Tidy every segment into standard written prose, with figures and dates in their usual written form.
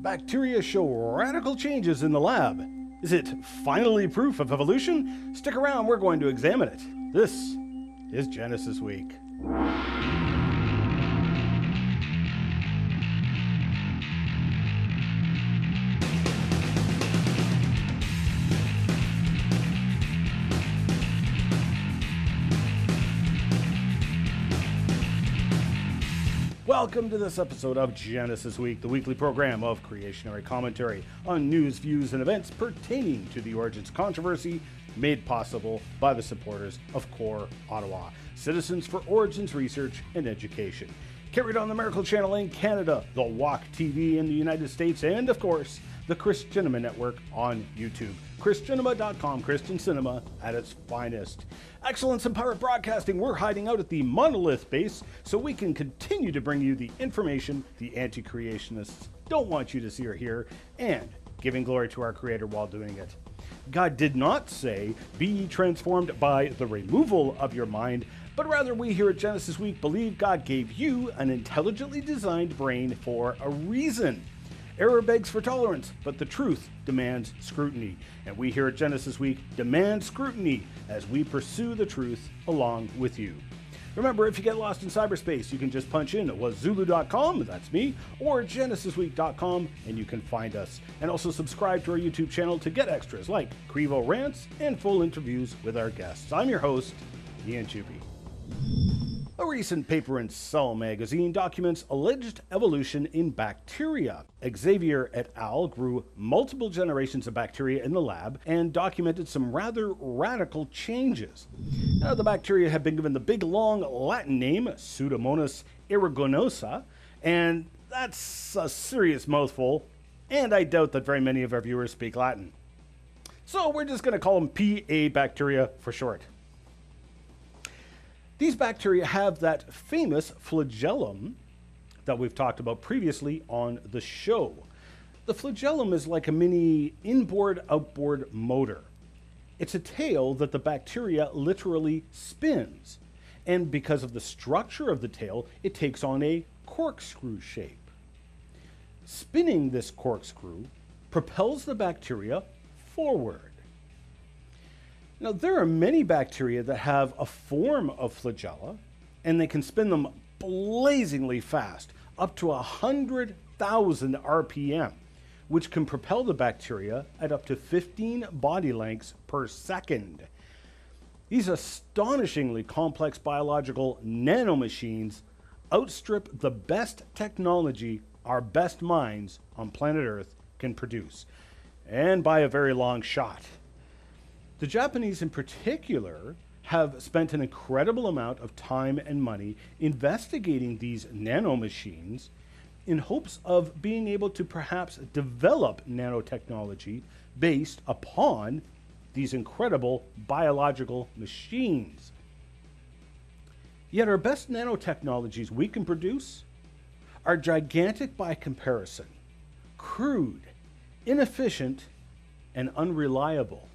Bacteria show radical changes in the lab. Is it finally proof of evolution? Stick around, we're going to examine it. This is Genesis Week. Welcome to this episode of Genesis Week, the weekly program of creationary commentary on news, views, and events pertaining to the origins controversy made possible by the supporters of CORE Ottawa, Citizens for Origins Research and Education. Carried on the Miracle Channel in Canada, the Walk TV in the United States, and of course, the Christianema network on YouTube. Christianema.com, Christian cinema at its finest. Excellence in pirate broadcasting. We're hiding out at the Monolith base so we can continue to bring you the information the anti-creationists don't want you to see or hear, and giving glory to our creator while doing it. God did not say, be ye transformed by the removal of your mind, but rather we here at Genesis Week believe God gave you an intelligently designed brain for a reason. Error begs for tolerance, but the truth demands scrutiny. And we here at Genesis Week demand scrutiny as we pursue the truth along with you. Remember, if you get lost in cyberspace, you can just punch in wazooloo.com, that's me, or genesisweek.com, and you can find us. And also subscribe to our YouTube channel to get extras like CrEvo rants and full interviews with our guests. I'm your host, Ian Juby. A recent paper in Cell magazine documents alleged evolution in bacteria. Xavier et al. Grew multiple generations of bacteria in the lab and documented some rather radical changes. Now, the bacteria have been given the big long Latin name Pseudomonas aeruginosa, and that's a serious mouthful, and I doubt that very many of our viewers speak Latin. So we're just going to call them PA bacteria for short. These bacteria have that famous flagellum that we've talked about previously on the show. The flagellum is like a mini inboard-outboard motor. It's a tail that the bacteria literally spins. And because of the structure of the tail, it takes on a corkscrew shape. Spinning this corkscrew propels the bacteria forward. Now, there are many bacteria that have a form of flagella, and they can spin them blazingly fast, up to 100,000 RPM, which can propel the bacteria at up to 15 body lengths per second. These astonishingly complex biological nanomachines outstrip the best technology our best minds on planet Earth can produce, and by a very long shot. The Japanese in particular have spent an incredible amount of time and money investigating these nanomachines in hopes of being able to perhaps develop nanotechnology based upon these incredible biological machines. Yet our best nanotechnologies we can produce are gigantic by comparison, crude, inefficient, and unreliable.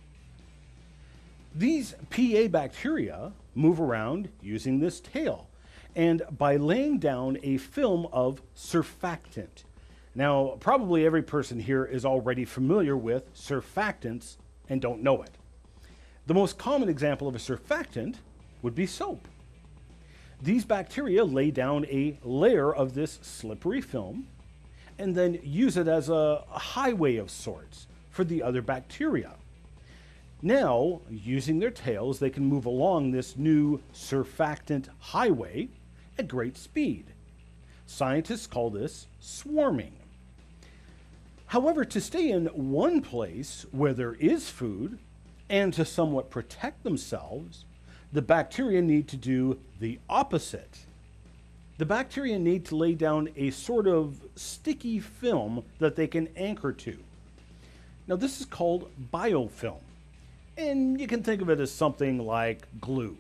These PA bacteria move around using this tail and by laying down a film of surfactant. Now, probably every person here is already familiar with surfactants and don't know it. The most common example of a surfactant would be soap. These bacteria lay down a layer of this slippery film and then use it as a highway of sorts for the other bacteria. Now, using their tails, they can move along this new surfactant highway at great speed. Scientists call this swarming. However, to stay in one place where there is food and to somewhat protect themselves, the bacteria need to do the opposite. The bacteria need to lay down a sort of sticky film that they can anchor to. Now, this is called biofilm. And you can think of it as something like glue.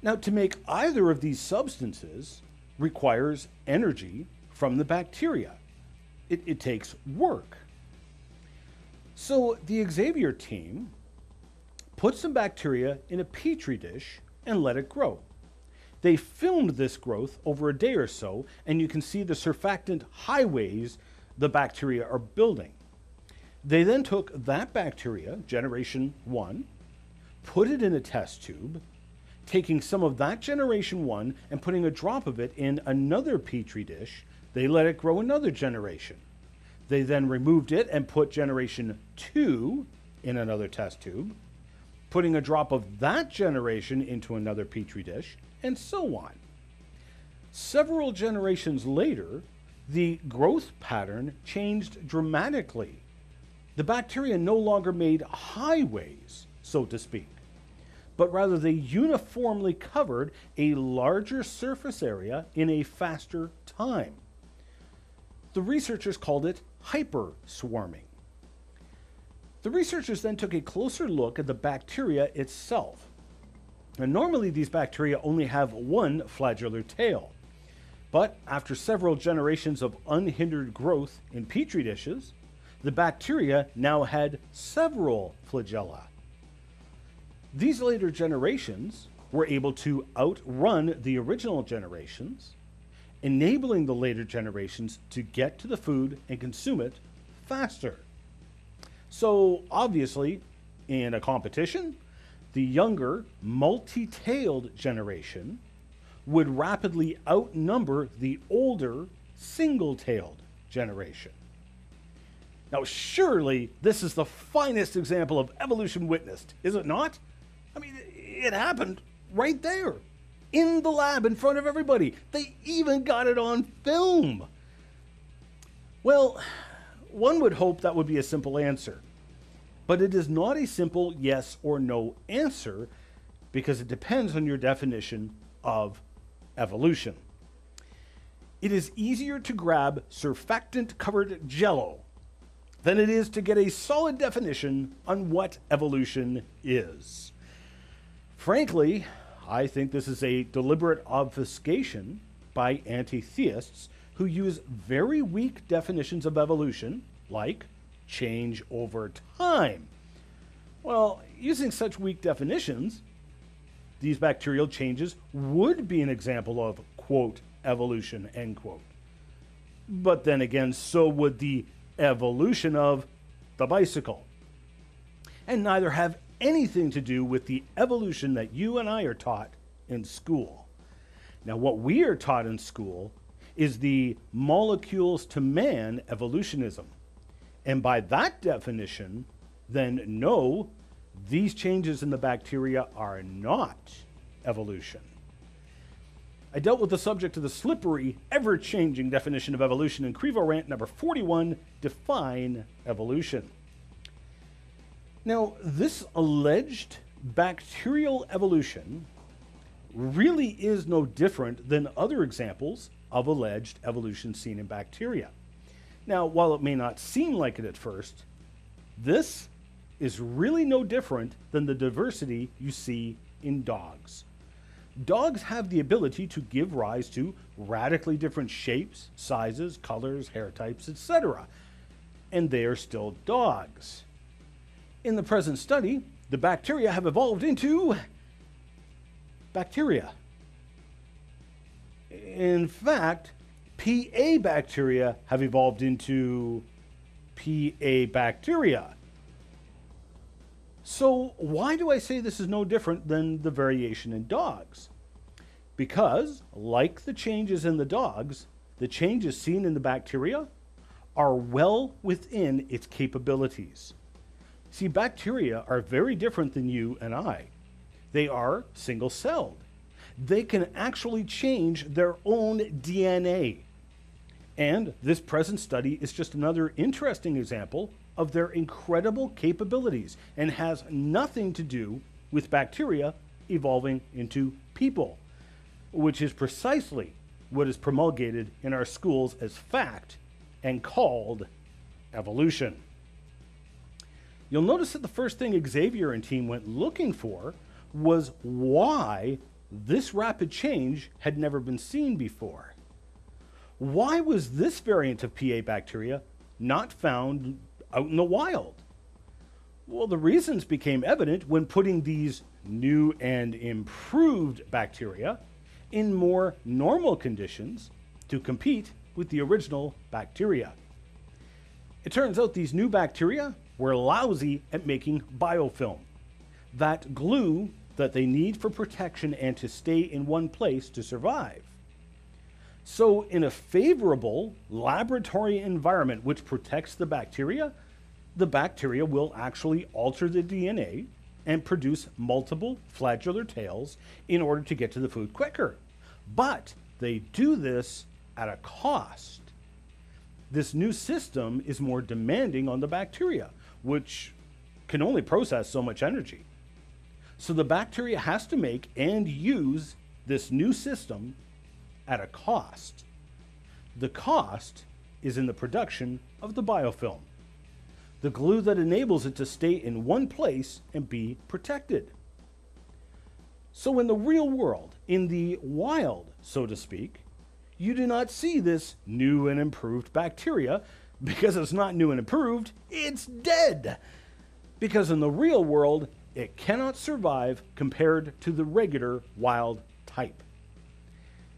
Now, to make either of these substances requires energy from the bacteria. It takes work. So the Xavier team put some bacteria in a petri dish and let it grow. They filmed this growth over a day or so, and you can see the surfactant highways the bacteria are building. They then took that bacteria, generation 1, put it in a test tube, taking some of that generation 1 and putting a drop of it in another petri dish. They let it grow another generation. They then removed it and put generation 2 in another test tube, putting a drop of that generation into another petri dish, and so on. Several generations later, the growth pattern changed dramatically. The bacteria no longer made highways, so to speak, but rather they uniformly covered a larger surface area in a faster time. The researchers called it hyperswarming. The researchers then took a closer look at the bacteria itself. And normally these bacteria only have one flagellar tail, but after several generations of unhindered growth in petri dishes, the bacteria now had several flagella. These later generations were able to outrun the original generations, enabling the later generations to get to the food and consume it faster. So obviously, in a competition, the younger, multi-tailed generation would rapidly outnumber the older, single-tailed generation. Now, surely this is the finest example of evolution witnessed, is it not? I mean, it happened right there, in the lab, in front of everybody. They even got it on film. Well, one would hope that would be a simple answer, but it is not a simple yes or no answer because it depends on your definition of evolution. It is easier to grab surfactant-covered jello than it is to get a solid definition on what evolution is. Frankly, I think this is a deliberate obfuscation by anti-theists who use very weak definitions of evolution, like change over time. Well, using such weak definitions, these bacterial changes would be an example of, quote, evolution, end quote. But then again, so would the evolution of the bicycle, and neither have anything to do with the evolution that you and I are taught in school. Now, what we are taught in school is the molecules to man evolutionism, and by that definition, then no, these changes in the bacteria are not evolution. I dealt with the subject of the slippery, ever-changing definition of evolution in CrEvo rant number 41, Define Evolution. Now, this alleged bacterial evolution really is no different than other examples of alleged evolution seen in bacteria. Now, while it may not seem like it at first, this is really no different than the diversity you see in dogs. Dogs have the ability to give rise to radically different shapes, sizes, colors, hair types, etc. And they are still dogs. In the present study, the bacteria have evolved into bacteria. In fact, PA bacteria have evolved into PA bacteria. So why do I say this is no different than the variation in dogs? Because, like the changes in the dogs, the changes seen in the bacteria are well within its capabilities. See, bacteria are very different than you and I. They are single-celled. They can actually change their own DNA. And this present study is just another interesting example of their incredible capabilities and has nothing to do with bacteria evolving into people, which is precisely what is promulgated in our schools as fact and called evolution. You'll notice that the first thing Xavier and team went looking for was why this rapid change had never been seen before. Why was this variant of PA bacteria not found out in the wild? Well, the reasons became evident when putting these new and improved bacteria in more normal conditions to compete with the original bacteria. It turns out these new bacteria were lousy at making biofilm, that glue that they need for protection and to stay in one place to survive. So in a favorable laboratory environment which protects the bacteria will actually alter the DNA and produce multiple flagellar tails in order to get to the food quicker. But they do this at a cost. This new system is more demanding on the bacteria, which can only process so much energy. So the bacteria has to make and use this new system at a cost. The cost is in the production of the biofilm, the glue that enables it to stay in one place and be protected. So in the real world, in the wild, so to speak, you do not see this new and improved bacteria because it's not new and improved, it's dead. Because in the real world, it cannot survive compared to the regular wild type.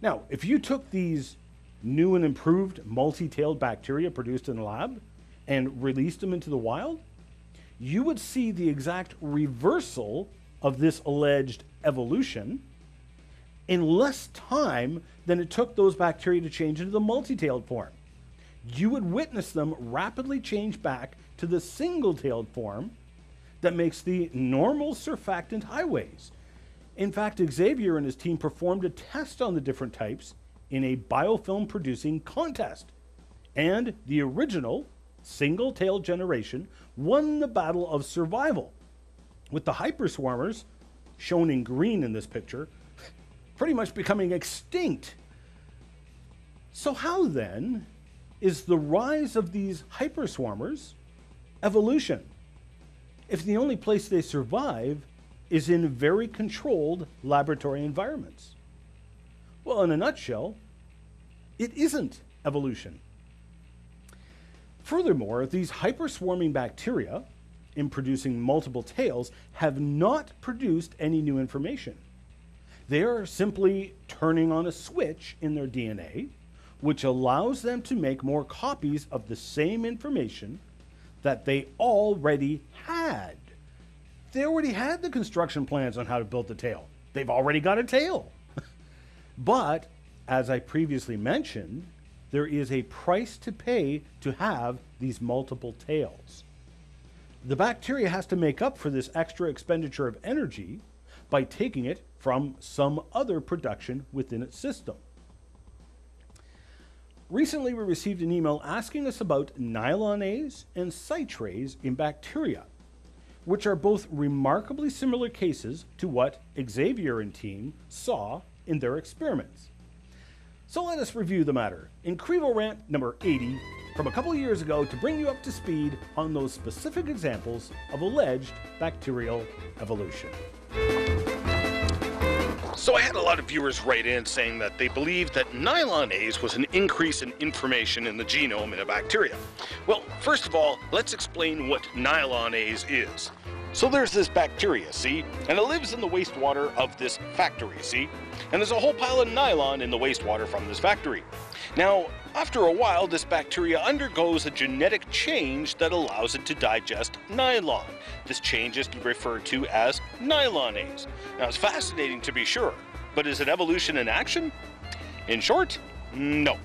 Now, if you took these new and improved multi-tailed bacteria produced in the lab and released them into the wild, you would see the exact reversal of this alleged evolution in less time than it took those bacteria to change into the multi-tailed form. You would witness them rapidly change back to the single-tailed form that makes the normal surfactant highways. In fact, Xavier and his team performed a test on the different types in a biofilm producing contest, and the original single-tailed generation won the battle of survival, with the hyperswarmers, shown in green in this picture, pretty much becoming extinct. So how then is the rise of these hyperswarmers evolution, if the only place they survive is in very controlled laboratory environments? Well, in a nutshell, it isn't evolution. Furthermore, these hyperswarming bacteria, in producing multiple tails, have not produced any new information. They are simply turning on a switch in their DNA, which allows them to make more copies of the same information that they already had. They already had the construction plans on how to build the tail. They've already got a tail. But, as I previously mentioned, there is a price to pay to have these multiple tails. The bacteria has to make up for this extra expenditure of energy by taking it from some other production within its system. Recently, we received an email asking us about nylonase and citrase in bacteria, which are both remarkably similar cases to what Xavier and team saw in their experiments. So let us review the matter in CrEvo rant number 80 from a couple of years ago to bring you up to speed on those specific examples of alleged bacterial evolution. So I had a lot of viewers write in saying that they believed that nylonase was an increase in information in the genome in a bacteria. Well, first of all, let's explain what nylonase is. So there's this bacteria, see? And it lives in the wastewater of this factory, see? And there's a whole pile of nylon in the wastewater from this factory. Now, after a while, this bacteria undergoes a genetic change that allows it to digest nylon. This change is referred to as nylonase. Now, it's fascinating to be sure, but is it evolution in action? In short, no.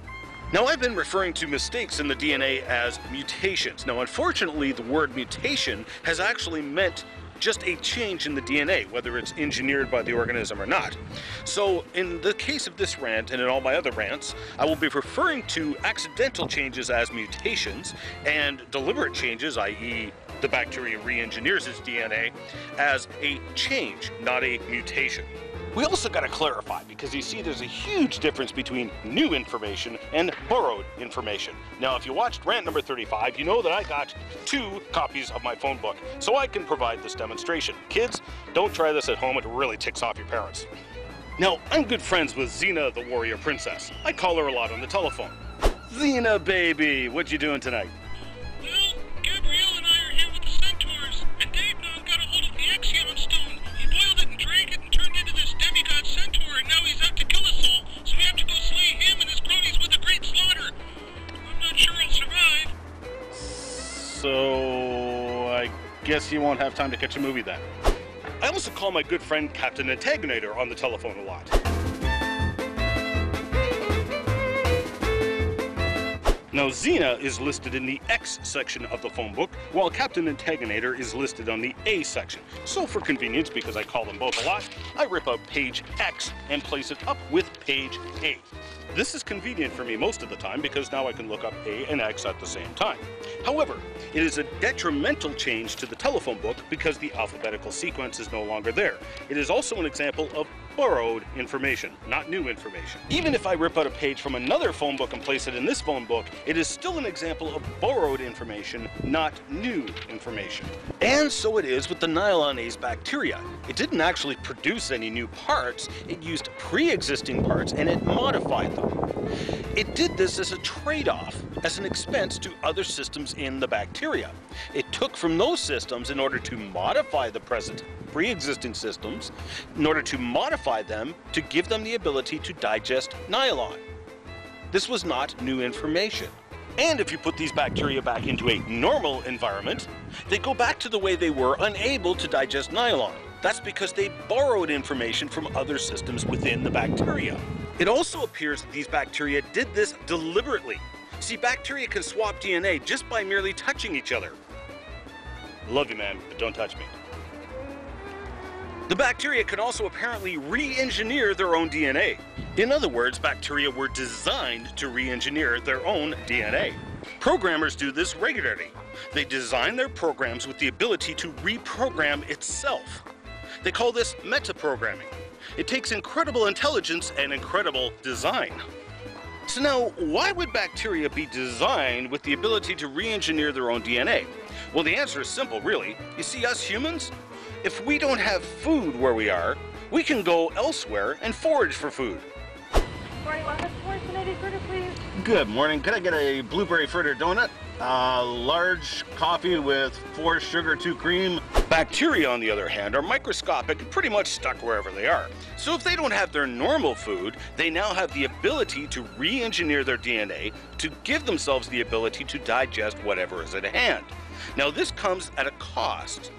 Now, I've been referring to mistakes in the DNA as mutations. Now, unfortunately, the word mutation has actually meant just a change in the DNA, whether it's engineered by the organism or not. So, in the case of this rant and in all my other rants, I will be referring to accidental changes as mutations and deliberate changes, i.e., the bacteria re-engineers its DNA, as a change, not a mutation. We also got to clarify, because you see there's a huge difference between new information and borrowed information. Now, if you watched rant number 35, you know that I got 2 copies of my phone book, so I can provide this demonstration. Kids, don't try this at home, it really ticks off your parents. Now, I'm good friends with Zena, the warrior princess. I call her a lot on the telephone. Zena, baby, what you doing tonight? Well, Gabrielle and I are here with the centaurs. guess you won't have time to catch a movie then. I also call my good friend Captain Antagonator on the telephone a lot. Now, Zena is listed in the X section of the phone book, while Captain Antagonator is listed on the A section. So for convenience, because I call them both a lot, I rip out page X and place it up with page A. This is convenient for me most of the time because now I can look up A and X at the same time. However, it is a detrimental change to the telephone book because the alphabetical sequence is no longer there. It is also an example of borrowed information, not new information. Even if I rip out a page from another phone book and place it in this phone book, it is still an example of borrowed information, not new information. And so it is with the nylonase bacteria. It didn't actually produce any new parts, it used pre-existing parts and it modified them. It did this as a trade-off, as an expense to other systems in the bacteria. It took from those systems in order to modify the present pre-existing systems, in order to modify them to give them the ability to digest nylon. This was not new information. And if you put these bacteria back into a normal environment, they go back to the way they were, unable to digest nylon. That's because they borrowed information from other systems within the bacteria. It also appears that these bacteria did this deliberately. See, bacteria can swap DNA just by merely touching each other. Love you, man, but don't touch me. The bacteria can also apparently re-engineer their own DNA. In other words, bacteria were designed to re-engineer their own DNA. Programmers do this regularly. They design their programs with the ability to reprogram itself. They call this metaprogramming. It takes incredible intelligence and incredible design. So now, why would bacteria be designed with the ability to re-engineer their own DNA? Well, the answer is simple, really. You see, us humans, if we don't have food where we are, we can go elsewhere and forage for food. Morning, I'll have a blueberry fritter, please. Good morning. Could I get a blueberry fritter donut? Large coffee with 4 sugar, 2 cream. Bacteria, on the other hand, are microscopic and pretty much stuck wherever they are. So if they don't have their normal food, they now have the ability to re-engineer their DNA to give themselves the ability to digest whatever is at hand. Now this comes at a cost.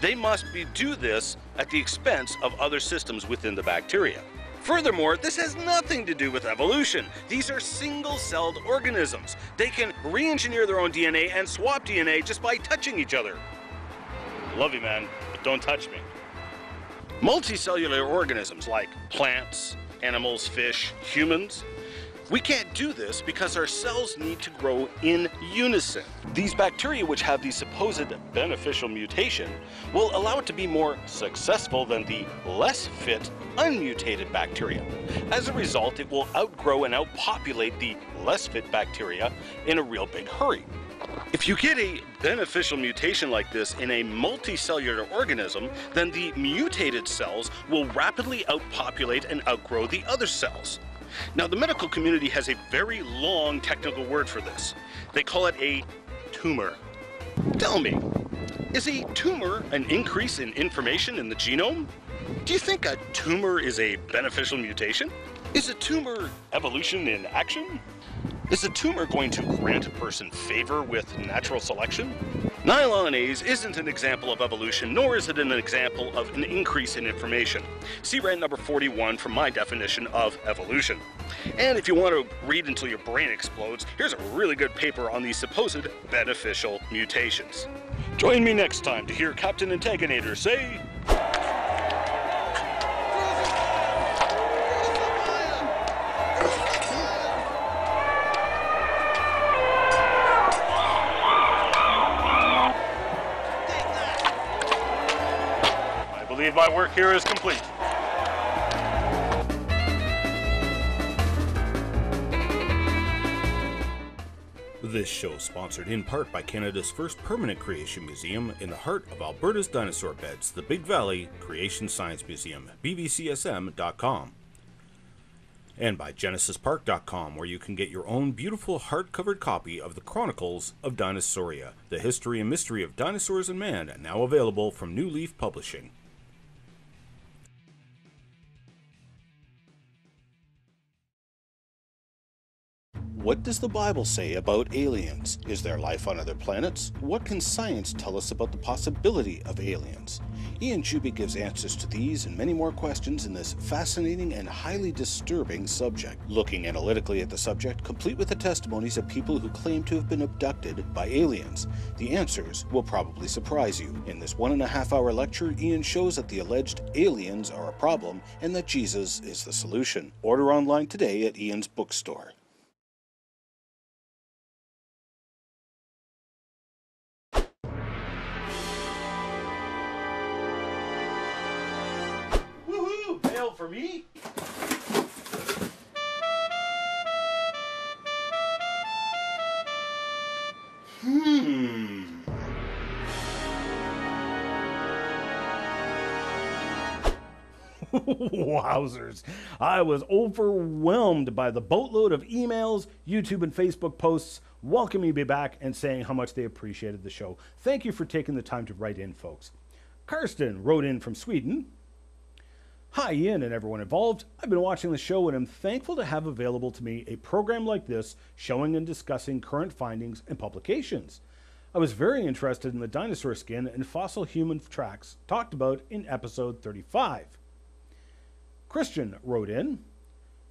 They must do this at the expense of other systems within the bacteria. Furthermore, this has nothing to do with evolution. These are single-celled organisms. They can re-engineer their own DNA and swap DNA just by touching each other. Love you, man, but don't touch me. Multicellular organisms like plants, animals, fish, humans, we can't do this because our cells need to grow in unison. These bacteria, which have the supposed beneficial mutation, will allow it to be more successful than the less fit, unmutated bacteria. As a result, it will outgrow and outpopulate the less fit bacteria in a real big hurry. If you get a beneficial mutation like this in a multicellular organism, then the mutated cells will rapidly outpopulate and outgrow the other cells. Now, the medical community has a very long technical word for this. They call it a tumor. Tell me, is a tumor an increase in information in the genome? Do you think a tumor is a beneficial mutation? Is a tumor evolution in action? Is a tumor going to grant a person favor with natural selection? Nylonase isn't an example of evolution, nor is it an example of an increase in information. See rant number 41 from my definition of evolution. And if you want to read until your brain explodes, here's a really good paper on these supposed beneficial mutations. Join me next time to hear Captain Antagonator say... My work here is complete. This show is sponsored in part by Canada's first permanent creation museum in the heart of Alberta's dinosaur beds, the Big Valley Creation Science Museum, BBCSM.com. And by genesispark.com, where you can get your own beautiful hard-covered copy of the Chronicles of Dinosauria, the history and mystery of dinosaurs and man, now available from New Leaf Publishing. What does the Bible say about aliens? Is there life on other planets? What can science tell us about the possibility of aliens? Ian Juby gives answers to these and many more questions in this fascinating and highly disturbing subject, looking analytically at the subject, complete with the testimonies of people who claim to have been abducted by aliens. The answers will probably surprise you. In this 1.5 hour lecture, Ian shows that the alleged aliens are a problem and that Jesus is the solution. Order online today at Ian's bookstore. For me? Wowzers. I was overwhelmed by the boatload of emails, YouTube and Facebook posts welcoming me back and saying how much they appreciated the show. Thank you for taking the time to write in, folks. Karsten wrote in from Sweden. Hi Ian and everyone involved. I've been watching the show and I'm thankful to have available to me a program like this showing and discussing current findings and publications. I was very interested in the dinosaur skin and fossil human tracks talked about in episode 35. Christian wrote in,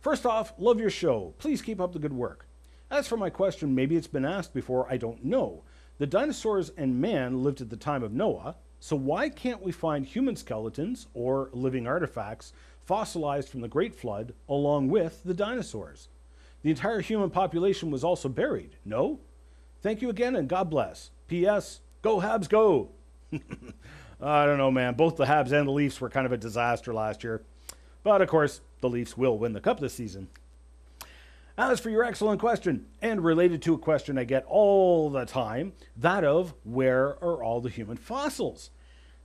first off, love your show. Please keep up the good work. As for my question, maybe it's been asked before, I don't know. The dinosaurs and man lived at the time of Noah. So why can't we find human skeletons or living artifacts fossilized from the Great Flood along with the dinosaurs? The entire human population was also buried, no? Thank you again and God bless. P.S. Go Habs, go! I don't know, man. Both the Habs and the Leafs were kind of a disaster last year. But of course, the Leafs will win the Cup this season. As for your excellent question, and related to a question I get all the time, that of where are all the human fossils?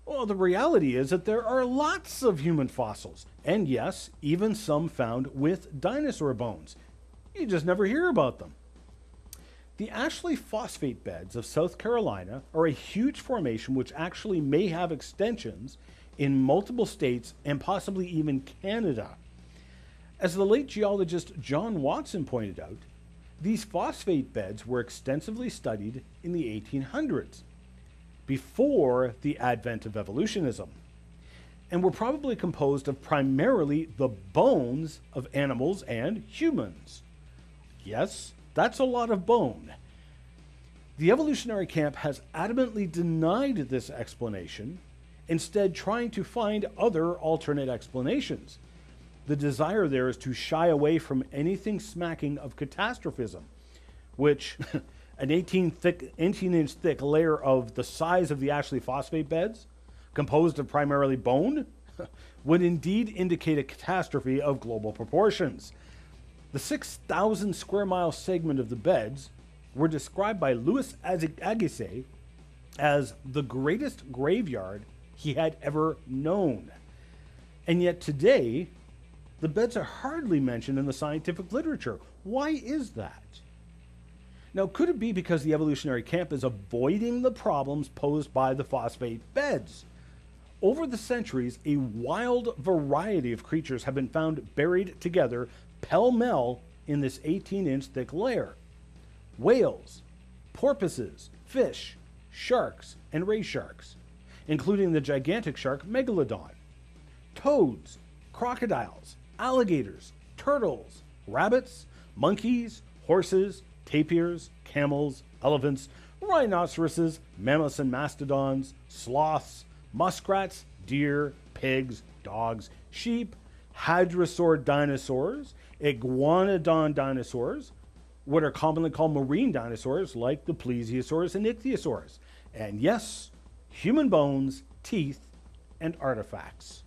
Well, the reality is that there are lots of human fossils, and yes, even some found with dinosaur bones. You just never hear about them. The Ashley phosphate beds of South Carolina are a huge formation which actually may have extensions in multiple states and possibly even Canada. As the late geologist John Watson pointed out, these phosphate beds were extensively studied in the 1800s, before the advent of evolutionism, and were probably composed of primarily the bones of animals and humans. Yes, that's a lot of bone. The evolutionary camp has adamantly denied this explanation, instead trying to find other alternate explanations. The desire there is to shy away from anything smacking of catastrophism, which an 18-inch thick layer of the size of the Ashley phosphate beds, composed of primarily bone, would indeed indicate a catastrophe of global proportions. The 6,000 square mile segment of the beds were described by Louis Agassiz as the greatest graveyard he had ever known. And yet today, the beds are hardly mentioned in the scientific literature. Why is that? Now, could it be because the evolutionary camp is avoiding the problems posed by the phosphate beds? Over the centuries, a wild variety of creatures have been found buried together, pell-mell, in this 18-inch thick layer. Whales, porpoises, fish, sharks, and ray sharks, including the gigantic shark Megalodon, toads, crocodiles, alligators, turtles, rabbits, monkeys, horses, tapirs, camels, elephants, rhinoceroses, mammoths and mastodons, sloths, muskrats, deer, pigs, dogs, sheep, hadrosaur dinosaurs, iguanodon dinosaurs, what are commonly called marine dinosaurs like the plesiosaurs and ichthyosaurs, and yes, human bones, teeth, and artifacts.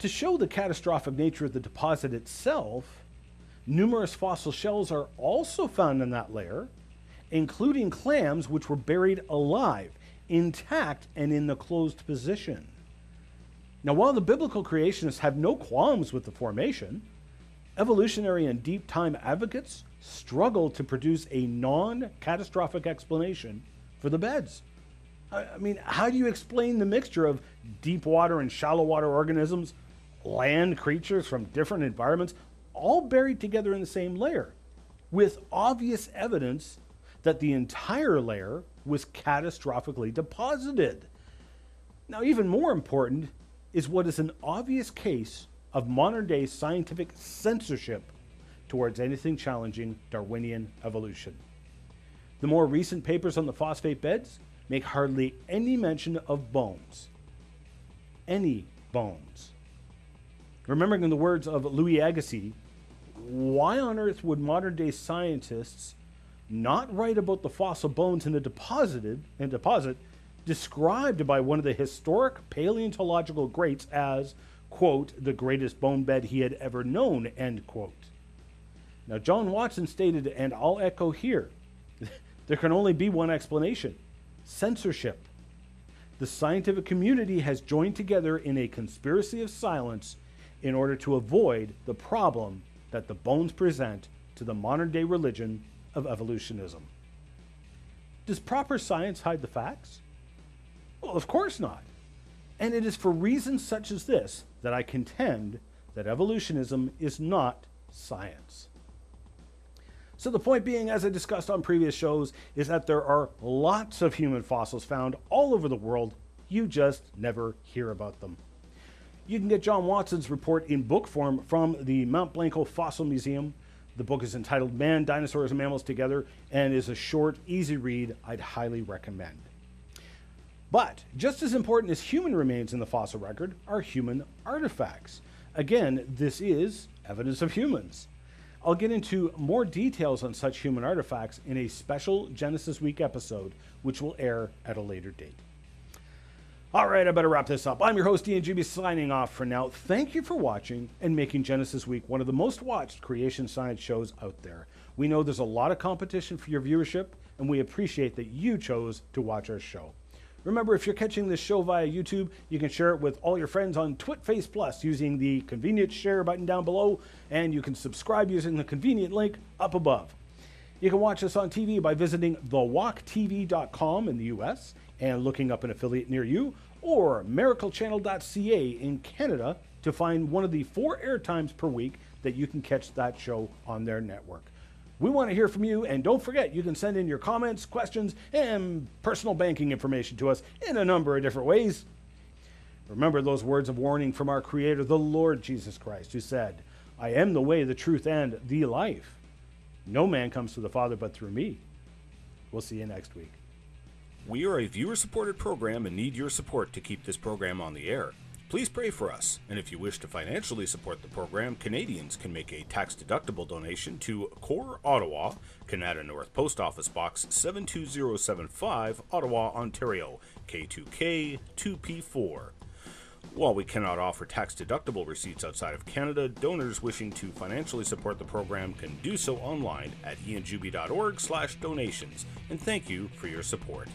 To show the catastrophic nature of the deposit itself, numerous fossil shells are also found in that layer, including clams which were buried alive, intact, and in the closed position. Now, while the biblical creationists have no qualms with the formation, evolutionary and deep time advocates struggle to produce a non-catastrophic explanation for the beds. I mean, how do you explain the mixture of deep water and shallow water organisms, land creatures from different environments, all buried together in the same layer? with obvious evidence that the entire layer was catastrophically deposited. Now, even more important is what is an obvious case of modern-day scientific censorship towards anything challenging Darwinian evolution. The more recent papers on the phosphate beds make hardly any mention of bones. Any bones. Remembering the words of Louis Agassiz, why on earth would modern-day scientists not write about the fossil bones in the deposit described by one of the historic paleontological greats as, quote, the greatest bone bed he had ever known, end quote. Now, John Watson stated, and I'll echo here, there can only be one explanation: censorship. The scientific community has joined together in a conspiracy of silence in order to avoid the problem that the bones present to the modern-day religion of evolutionism. Does proper science hide the facts? Well, of course not. And it is for reasons such as this that I contend that evolutionism is not science. So the point being, as I discussed on previous shows, is that there are lots of human fossils found all over the world. You just never hear about them. You can get John Watson's report in book form from the Mount Blanco Fossil Museum. The book is entitled Man, Dinosaurs, and Mammals Together, and is a short, easy read I'd highly recommend. But just as important as human remains in the fossil record are human artifacts. Again, this is evidence of humans. I'll get into more details on such human artifacts in a special Genesis Week episode, which will air at a later date. All right, I better wrap this up. I'm your host, Ian Juby, signing off for now. Thank you for watching and making Genesis Week one of the most watched creation science shows out there. We know there's a lot of competition for your viewership, and we appreciate that you chose to watch our show. Remember, if you're catching this show via YouTube, you can share it with all your friends on TwitFace Plus using the convenient share button down below, and you can subscribe using the convenient link up above. You can watch us on TV by visiting thewalktv.com in the US and looking up an affiliate near you, or miraclechannel.ca in Canada to find one of the 4 airtimes per week that you can catch that show on their network. We want to hear from you, and don't forget, you can send in your comments, questions, and personal banking information to us in a number of different ways. Remember those words of warning from our Creator, the Lord Jesus Christ, who said, "I am the way, the truth, and the life. No man comes to the Father but through me." We'll see you next week. We are a viewer-supported program and need your support to keep this program on the air. Please pray for us, and if you wish to financially support the program, Canadians can make a tax-deductible donation to CORE Ottawa, Kanata North Post Office Box 72075, Ottawa, Ontario, K2K 2P4. While we cannot offer tax-deductible receipts outside of Canada, donors wishing to financially support the program can do so online at ianjuby.org/donations, and thank you for your support.